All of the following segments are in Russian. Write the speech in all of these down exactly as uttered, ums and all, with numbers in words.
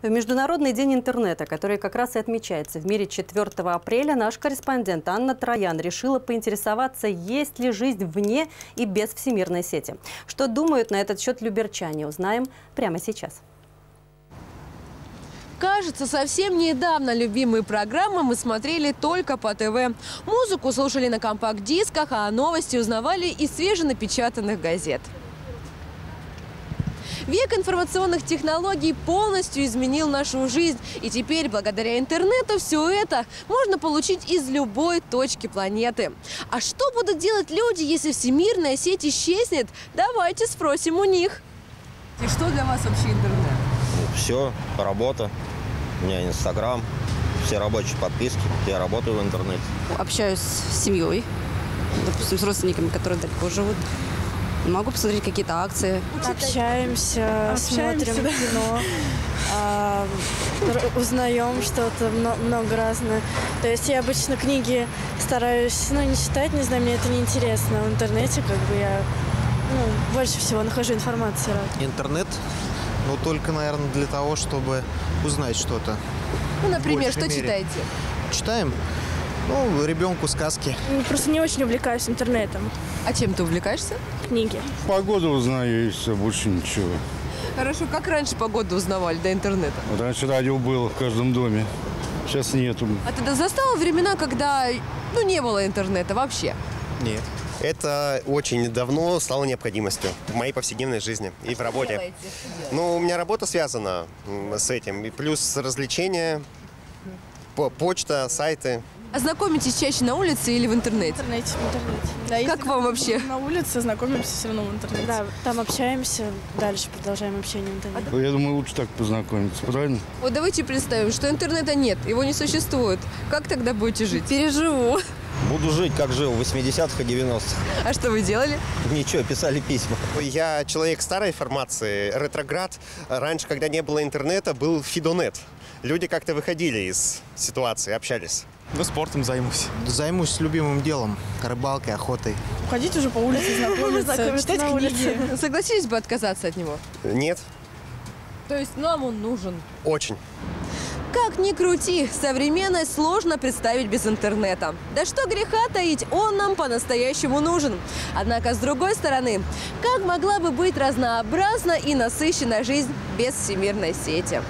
В Международный день интернета, который как раз и отмечается в мире четвёртого апреля, наш корреспондент Анна Троян решила поинтересоваться, есть ли жизнь вне и без всемирной сети. Что думают на этот счет люберчане, узнаем прямо сейчас. Кажется, совсем недавно любимые программы мы смотрели только по ТВ. Музыку слушали на компакт-дисках, а новости узнавали из свеженапечатанных газет. Век информационных технологий полностью изменил нашу жизнь. И теперь, благодаря интернету, все это можно получить из любой точки планеты. А что будут делать люди, если всемирная сеть исчезнет? Давайте спросим у них. И что для вас вообще интернет? Все, работа, у меня Инстаграм, все рабочие подписки, я работаю в интернете. Общаюсь с семьей, допустим, с родственниками, которые далеко живут. Могу посмотреть какие-то акции. Общаемся, Общаемся смотрим да. кино, а, узнаем что-то, много разное. То есть я обычно книги стараюсь, ну, не читать, не знаю, мне это неинтересно. В интернете как бы я ну, больше всего нахожу информацию. Интернет? Ну, только, наверное, для того, чтобы узнать что-то. Ну, например, что читаете? Читаем? Ну, ребенку сказки. Просто не очень увлекаюсь интернетом. А чем ты увлекаешься? Книги. Погоду узнаю, и все, больше ничего. Хорошо, как раньше погоду узнавали до интернета? Вот раньше радио было в каждом доме, сейчас нету. А ты застала времена, когда, ну, не было интернета вообще? Нет. Это очень давно стало необходимостью в моей повседневной жизни и в работе. Ну, у меня работа связана с этим, и плюс развлечения, почта, сайты. А знакомитесь чаще на улице или в интернете? В интернете, в интернете. Да, как вам вообще? На улице знакомимся все равно в интернете. Да, там общаемся, дальше продолжаем общение в интернете. Я думаю, лучше так познакомиться, правильно? Вот давайте представим, что интернета нет, его не существует. Как тогда будете жить? Переживу. Буду жить, как жил, в восьмидесятых и девяностых. А что вы делали? Ничего, писали письма. Я человек старой формации, ретроград. Раньше, когда не было интернета, был фидонет. Люди как-то выходили из ситуации, общались. Ну, спортом займусь. Займусь любимым делом, рыбалкой, охотой. Ходить уже по улице, знакомиться, читать книги. Согласились бы отказаться от него? Нет. То есть нам он нужен? Очень. Как ни крути, современность сложно представить без интернета. Да что греха таить, он нам по-настоящему нужен. Однако, с другой стороны, как могла бы быть разнообразна и насыщена жизнь без всемирной сети?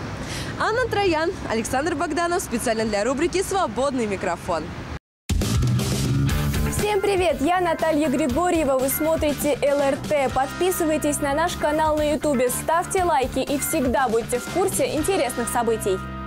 Анна Троян, Александр Богданов, специально для рубрики «Свободный микрофон». Всем привет! Я Наталья Григорьева. Вы смотрите ЛРТ. Подписывайтесь на наш канал на ютубе, ставьте лайки и всегда будьте в курсе интересных событий.